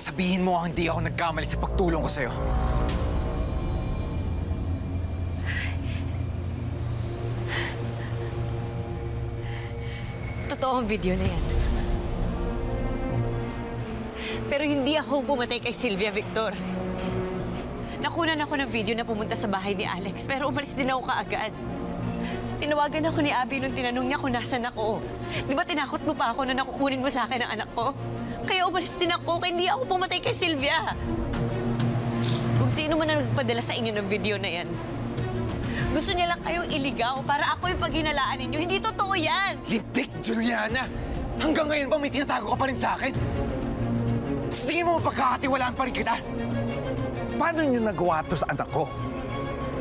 Sabihin mo ang hindi ako nagkamali sa pagtulong ko sa'yo. Totoo ang video na yan. Pero hindi ako pumatay kay Sylvia, Victor. Nakunan ako ng video na pumunta sa bahay ni Alex, pero umalis din ako kaagad. Tinawagan ako ni Abby nung tinanong niya kung nasan ako. Di ba tinakot mo pa ako na nakukunin mo sa akin ang anak ko? Kaya umalis din ako, kaya hindi ako pumatay kay Sylvia. Kung sino man ang nagpadala sa inyo ng video na yan, gusto niya lang kayong iligaw para ako yung paghinalaan ninyo. Hindi totoo yan! Libik, Juliana! Hanggang ngayon ba may tinatago ka pa rin sa akin? Sa tingin mo mapagkakatiwalaan pa rin kita? Paano niyo nagawa to sa anak ko?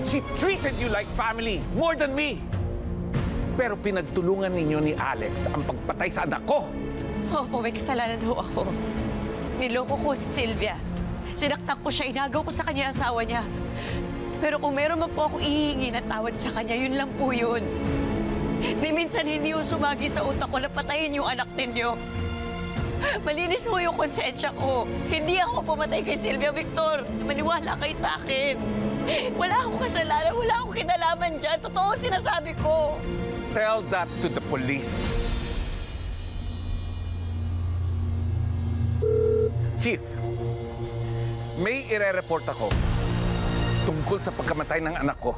She treated you like family, more than me! Pero pinagtulungan ninyo ni Alex ang pagpatay sa anak ko! Oo, may kasalanan ho ako. Niloko ko si Sylvia. Sinaktan ko siya, inagaw ko sa kanya asawa niya. Pero kung meron man po akong ihingi na tawad sa kanya, yun lang po yun. Di minsan hindi yung sumagi sa utak ko na patayin yung anak ninyo. Malinis ho yung konsensya ko. Hindi ako pumatay kay Sylvia, Victor. Maniwala kayo sa akin. Wala akong kasalanan, wala akong kinalaman dyan. Totoo sinasabi ko. Tell that to the police. Chief, may ire-report ako tungkol sa pagkamatay ng anak ko.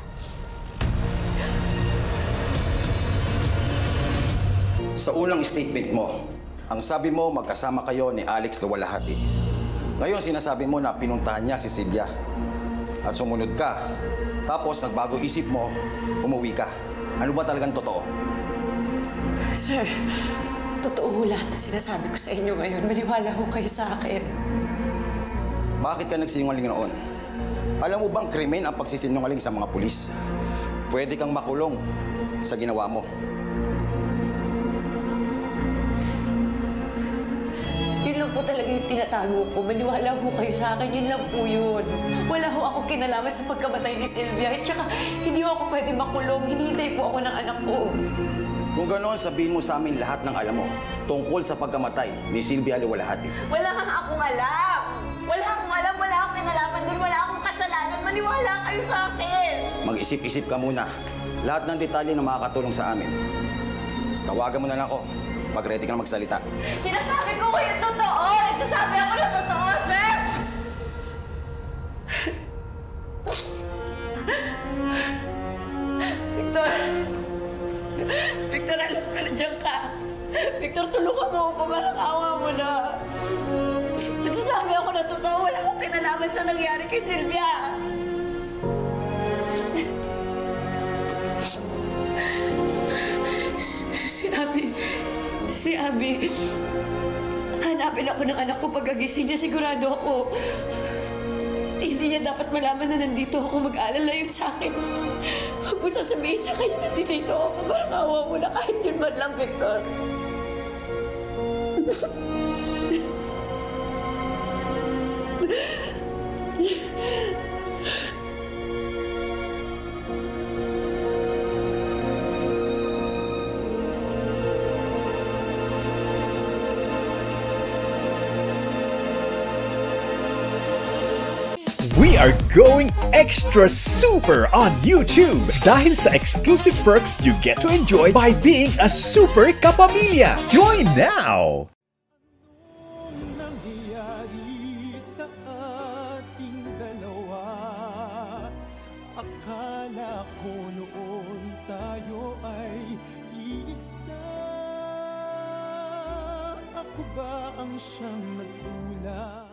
Sa unang statement mo, ang sabi mo magkasama kayo ni Alex Luwalhati. Ngayon sinasabi mo na pinuntahan niya si Sylvia. At sumunod ka. Tapos nagbago isip mo, umuwi ka. Ano ba talagang totoo? Sir, totoo lahat na sinasabi ko sa inyo ngayon. Maniwala ho kayo sa akin. Bakit ka nagsinungaling noon? Alam mo bang krimen ang pagsisinungaling sa mga pulis? Pwede kang makulong sa ginawa mo. Yun lang po talaga yung tinatago ko. Maniwala ho kayo sa akin. Yun lang po yun. Wala ho ako kinalaman sa pagkamatay ni Sylvia. At saka, hindi ako pwede makulong. Hinihintay po ako ng anak ko. Kung gano'n, sabihin mo sa amin lahat ng alam mo tungkol sa pagkamatay ni Sylvia Luwalhati. Wala kang akong alam! Wala akong alam, wala akong kinalaman doon, wala akong kasalanan. Maniwala kayo sa akin! Mag-isip-isip ka muna. Lahat ng detalye na makakatulong sa amin. Tawagan mo na lang ako pag ready ka na magsalita. Sinasabi ko yung totoo! Nagsasabi ako ng totoo, sir! Victor! Victor, alam ka na dyan ka. Victor, tulungan mo ako. Parang awa mo na. Nagsasabi ako na totoo. Wala akong kinalaman sa nangyari kay Sylvia. Si Abby, hanapin ako ng anak ko pagkagising niya. Sigurado ako. Hindi niya dapat malaman na nandito ako. Mag-alala yun sa akin. Huwag mo sasabihin sa kanya na dito ako. Parang awa mo na kahit yun man lang, Victor. We are going extra super on YouTube dahil sa exclusive perks you get to enjoy by being a super kapamilya. Join now! Akala ko noon tayo ay iisa. Ako ba ang siyang nagtula?